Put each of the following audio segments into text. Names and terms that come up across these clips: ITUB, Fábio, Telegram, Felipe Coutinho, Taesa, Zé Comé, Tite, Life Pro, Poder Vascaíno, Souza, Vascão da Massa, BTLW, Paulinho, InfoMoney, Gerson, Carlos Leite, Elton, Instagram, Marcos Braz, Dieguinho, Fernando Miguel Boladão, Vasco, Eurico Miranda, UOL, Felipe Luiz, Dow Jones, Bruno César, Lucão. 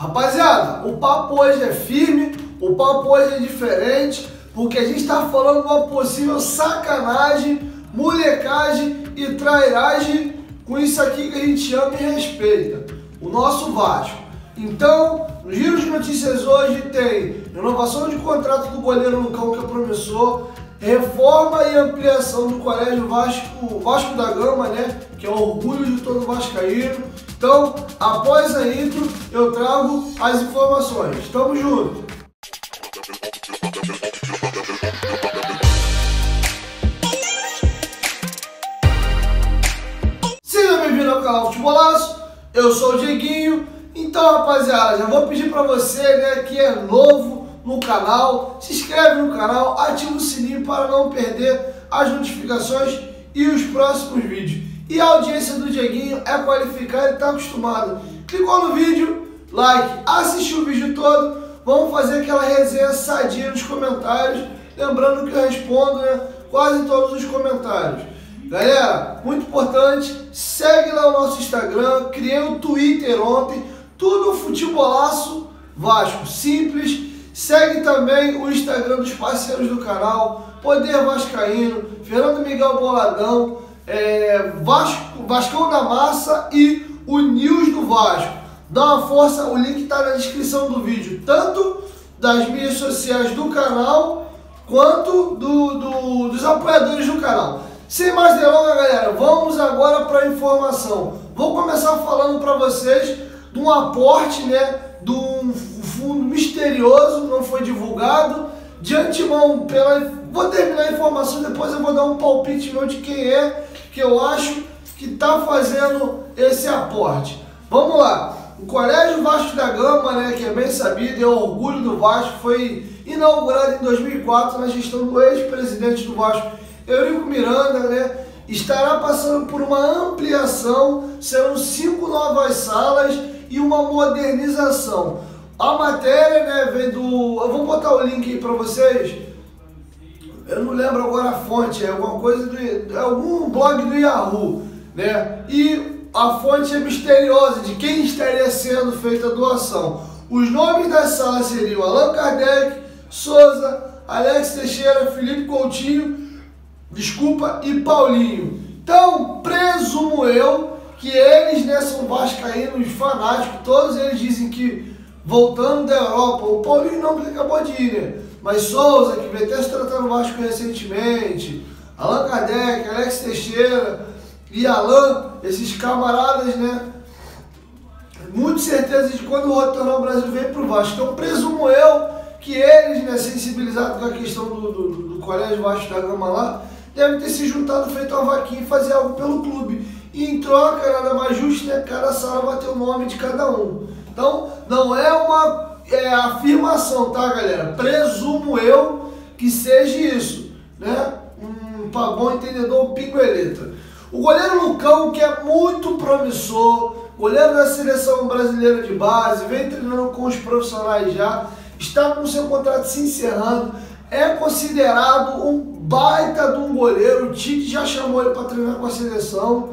Rapaziada, o papo hoje é firme, o papo hoje é diferente, porque a gente tá falando de uma possível sacanagem, molecagem e trairagem com isso aqui que a gente ama e respeita, o nosso Vasco. Então, no Giro de Notícias hoje tem renovação de contrato do goleiro Lucão, que é promissor, reforma e ampliação do Colégio Vasco da Gama, né? Que é o orgulho de todo vascaíno. Então, após a intro, eu trago as informações. Tamo junto! Seja bem-vindo ao canal Futebolasso, eu sou o Dieguinho. Então, rapaziada, já vou pedir pra você, né, que é novo no canal, se inscreve no canal, ativa o sininho para não perder as notificações e os próximos vídeos. E a audiência do Dieguinho é qualificada e tá acostumada. Clicou no vídeo, like, assistiu o vídeo todo, vamos fazer aquela resenha sadia nos comentários, lembrando que eu respondo, né, quase todos os comentários. Galera, muito importante, segue lá o nosso Instagram, criei um Twitter ontem, tudo Futebolasso Vasco, simples. Segue também o Instagram dos parceiros do canal, Poder Vascaíno, Fernando Miguel Boladão, Vascão da Massa e o News do Vasco. Dá uma força, o link está na descrição do vídeo, tanto das mídias sociais do canal, quanto dos apoiadores do canal. Sem mais delongas, galera, vamos agora para a informação. Vou começar falando para vocês de um aporte, né, de um fundo misterioso, não foi divulgado, de antemão, vou terminar a informação, depois eu vou dar um palpite meu de quem é, que eu acho que tá fazendo esse aporte. Vamos lá, o Colégio Vasco da Gama, né, que é bem sabido, é o orgulho do Vasco, foi inaugurado em 2004 na gestão do ex-presidente do Vasco, Eurico Miranda, né, estará passando por uma ampliação, serão 5 novas salas e uma modernização. A matéria, né, vem do... eu vou botar o link aí pra vocês, eu não lembro agora a fonte, é alguma coisa do... algum blog do Yahoo, né, e a fonte é misteriosa de quem estaria sendo feita a doação. Os nomes das salas seriam Allan Kardec, Souza, Alex Teixeira, Felipe Coutinho, desculpa, e Paulinho. Então, presumo eu que eles, né, são vascaínos fanáticos, todos eles dizem que voltando da Europa, o Paulinho não, porque acabou de ir, né? Mas Souza, que veio até se tratar no Vasco recentemente, Allan Kardec, Alex Teixeira e Allan, esses camaradas, né, muito certeza de quando retornar ao Brasil vem pro Vasco. Então, presumo eu que eles, né, sensibilizados com a questão do Colégio Vasco da Gama lá, deve ter se juntado, feito uma vaquinha e fazer algo pelo clube. E em troca, nada mais justo, né, cada sala vai ter o nome de cada um. Então, não é uma afirmação, tá, galera? Presumo eu que seja isso, né? Pra bom entendedor, um pingueleta. O goleiro Lucão, que é muito promissor, goleiro da seleção brasileira de base, vem treinando com os profissionais já, está com seu contrato se encerrando, é considerado um baita de um goleiro, o Tite já chamou ele para treinar com a seleção,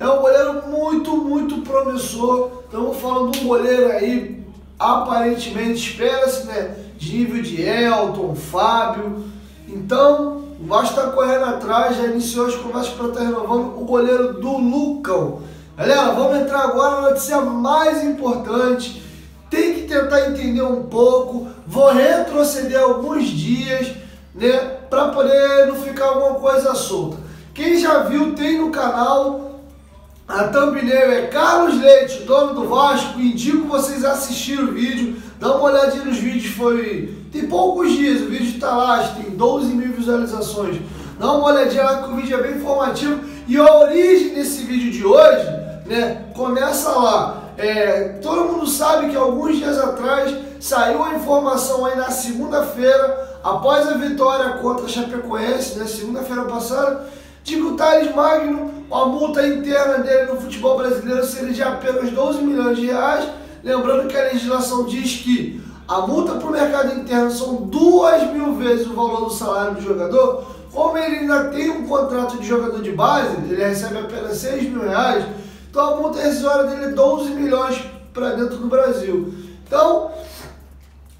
é um goleiro muito, muito promissor. Estamos falando de um goleiro aí, aparentemente, espera-se, né, de nível de Elton, Fábio. Então, o Vasco está correndo atrás, já iniciou as conversas para estar renovando o goleiro do Lucão. Galera, vamos entrar agora na notícia mais importante. Tem que tentar entender um pouco, vou retroceder alguns dias, né, para poder não ficar alguma coisa solta. Quem já viu, tem no canal, a thumbnail é Carlos Leite, dono do Vasco, indico vocês assistirem o vídeo, dá uma olhadinha nos vídeos, tem poucos dias, o vídeo está lá, acho que tem 12 mil visualizações, dá uma olhadinha lá que o vídeo é bem informativo, e a origem desse vídeo de hoje, né, começa lá. Todo mundo sabe que alguns dias atrás saiu a informação aí na segunda-feira, após a vitória contra a Chapecoense, né, segunda-feira passada, de que o Talles Magno, a multa interna dele no futebol brasileiro seria de apenas 12 milhões de reais, lembrando que a legislação diz que a multa para o mercado interno são 2.000 vezes o valor do salário do jogador. Como ele ainda tem um contrato de jogador de base, ele recebe apenas 6 mil reais, então a multa rescisória dele é 12 milhões para dentro do Brasil. Então,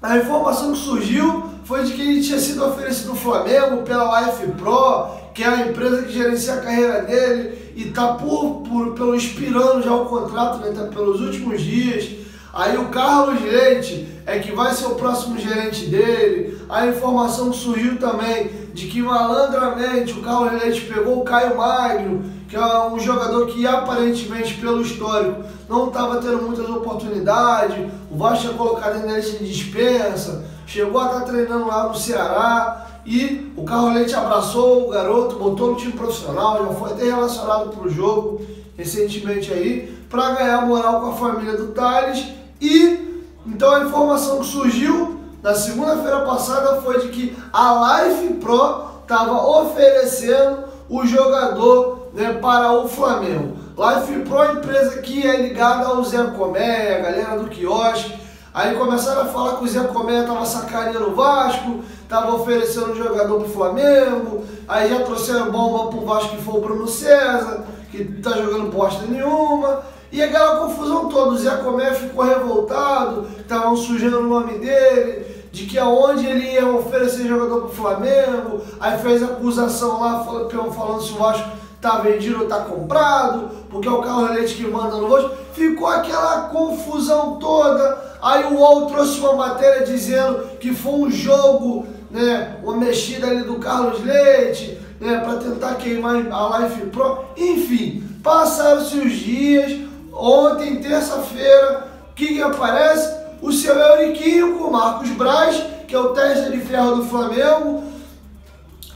a informação que surgiu foi de que ele tinha sido oferecido no Flamengo pela Life Pro, que é a empresa que gerencia a carreira dele, e está pelo expirando já o contrato, né? Tá pelos últimos dias. Aí o Carlos Leite é que vai ser o próximo gerente dele. A informação que surgiu também de que malandramente o Carlos Leite pegou o Caio Magno, que é um jogador que aparentemente, pelo histórico, não estava tendo muitas oportunidades. O Vasco é colocado na lista de dispensa, chegou a estar treinando lá no Ceará, e o Carlos Leite abraçou o garoto, botou no time profissional, já foi até relacionado para o jogo recentemente aí, para ganhar moral com a família do Talles. E então a informação que surgiu na segunda-feira passada foi de que a Life Pro estava oferecendo o jogador, né, para o Flamengo. Life Pro é empresa que é ligada ao Zé Comé, a galera do quiosque. Aí começaram a falar que o Zé Comé estava sacaneando o Vasco, estava oferecendo um jogador para o Flamengo. Aí já trouxeram bomba para o Vasco, que foi o Bruno César, que tá jogando bosta nenhuma. E aquela confusão toda, o Zé Comé ficou revoltado, estavam sujando o nome dele, de que aonde ele ia oferecer jogador para o Flamengo. Aí fez acusação lá, falando se o Vasco tá vendido ou tá comprado, porque é o Carlos Leite que manda no Vasco. Ficou aquela confusão toda. Aí o UOL trouxe uma matéria dizendo que foi um jogo, né, uma mexida ali do Carlos Leite, né, para tentar queimar a Life Pro. Enfim, passaram-se os dias. Ontem, terça-feira, o que aparece? O seu Euriquinho com o Marcos Braz, que é o testa de ferro do Flamengo.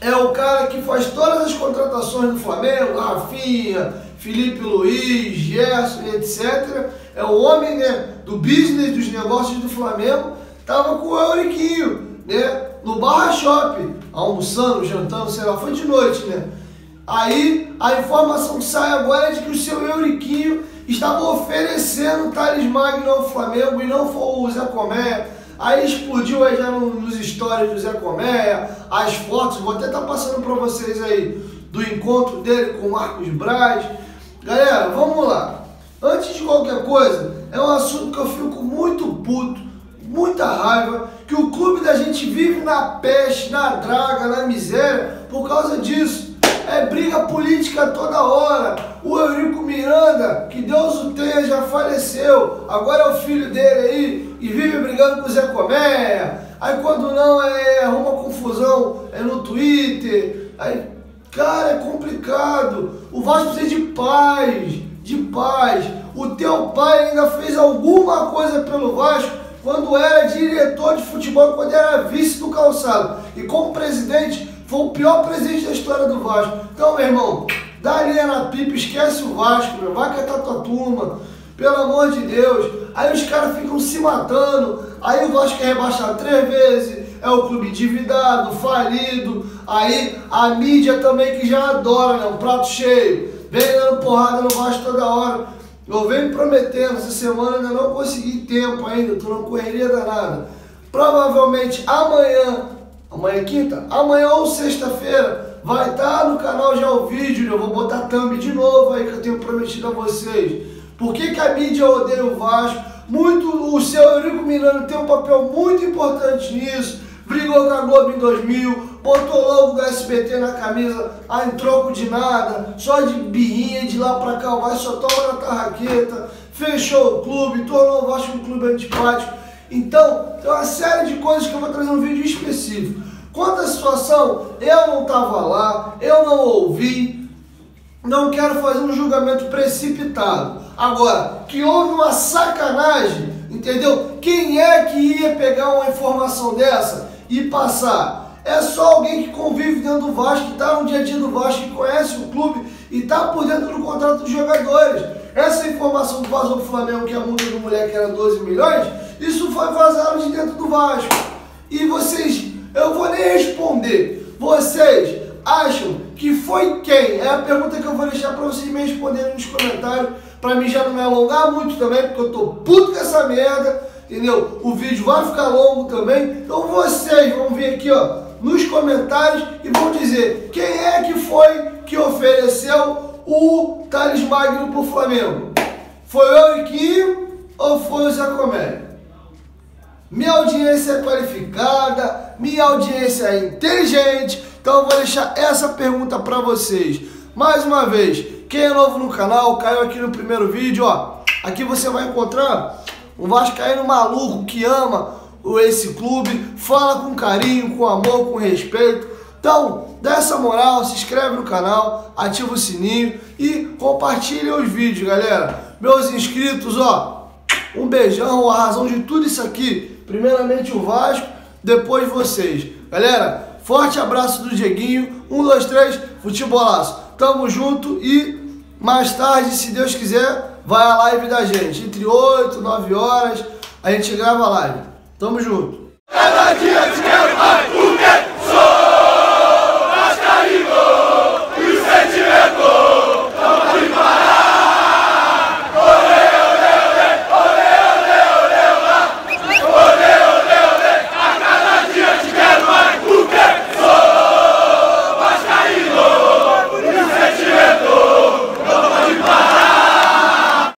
É o cara que faz todas as contratações do Flamengo, Rafinha, Felipe Luiz, Gerson, etc. É o homem, né, do business, dos negócios do Flamengo. Tava com o Euriquinho, né, no Barra Shop, almoçando, jantando, sei lá, foi de noite, né? Aí a informação que sai agora é de que o seu Euriquinho estava oferecendo o Talles Magno ao Flamengo e não foi o Zé Comé. Aí explodiu aí já nos stories do Zé Comé, as fotos, vou até estar passando para vocês aí, do encontro dele com o Marcos Braz. Galera, vamos lá. Antes de qualquer coisa, é um assunto que eu fico muito puto, muita raiva, que o clube da gente vive na peste, na draga, na miséria, por causa disso. É briga política toda hora. O Eurico Miranda, que Deus o tenha, já faleceu. Agora é o filho dele aí e vive brigando com o Zé Colmeia. Aí quando não, arruma confusão, no Twitter. Aí, cara, é complicado. O Vasco precisa de paz, de paz. O teu pai ainda fez alguma coisa pelo Vasco quando era diretor de futebol, quando era vice do Calçado. E como presidente, foi o pior presidente da história do Vasco. Então, meu irmão, dá linha na pipa, esquece o Vasco, meu. Vai catar tua turma, pelo amor de Deus. Aí os caras ficam se matando, aí o Vasco é rebaixado 3 vezes, é o clube endividado, falido. Aí a mídia também, que já adora, né, um prato cheio, vem dando porrada no Vasco toda hora. Eu venho prometendo, essa semana ainda não consegui tempo ainda, tô numa correria danada. Provavelmente amanhã é quinta? Amanhã ou sexta-feira vai estar no canal já o vídeo, eu vou botar thumb de novo aí que eu tenho prometido a vocês. Por que a mídia odeia o Vasco? O seu Eurico Miranda tem um papel muito importante nisso. Brigou com a Globo em 2000, botou logo o SBT na camisa, em troco de nada, só de birrinha, de lá pra cá, o Vasco só toma na tarraqueta, fechou o clube, tornou o Vasco um clube antipático. Então, tem uma série de coisas que eu vou trazer um vídeo específico. Quanto à situação, eu não tava lá, eu não ouvi, não quero fazer um julgamento precipitado. Agora, que houve uma sacanagem, entendeu? Quem é que ia pegar uma informação dessa e passar? É só alguém que convive dentro do Vasco, que está no dia a dia do Vasco, que conhece o clube e está por dentro do contrato dos jogadores. Essa informação que vazou para o Flamengo, que a multa do moleque era 12 milhões, isso foi vazado de dentro do Vasco. E vocês, eu vou nem responder, vocês acham que foi quem? É a pergunta que eu vou deixar para vocês me responderem nos comentários, para mim já não me alongar muito também, porque eu tô puto com essa merda, entendeu? O vídeo vai ficar longo também, então vocês vão vir aqui, ó, nos comentários e vão dizer quem é que foi que ofereceu o Talles Magno pro Flamengo. Foi o Euriquinho ou foi o Zé Comé? Minha audiência é qualificada, minha audiência é inteligente. Então eu vou deixar essa pergunta para vocês. Mais uma vez, quem é novo no canal, caiu aqui no primeiro vídeo, ó. Aqui você vai encontrar um vascaíno maluco que ama esse clube, fala com carinho, com amor, com respeito. Então, dá essa moral, se inscreve no canal, ativa o sininho e compartilha os vídeos, galera. Meus inscritos, ó, um beijão, a razão de tudo isso aqui, primeiramente o Vasco, depois vocês. Galera, forte abraço do Dieguinho, 1, 2, 3, futebolasso. Tamo junto e mais tarde, se Deus quiser, vai a live da gente. Entre 8 e 9 horas, a gente grava a live. Tamo junto. Cada dia eu quero mais.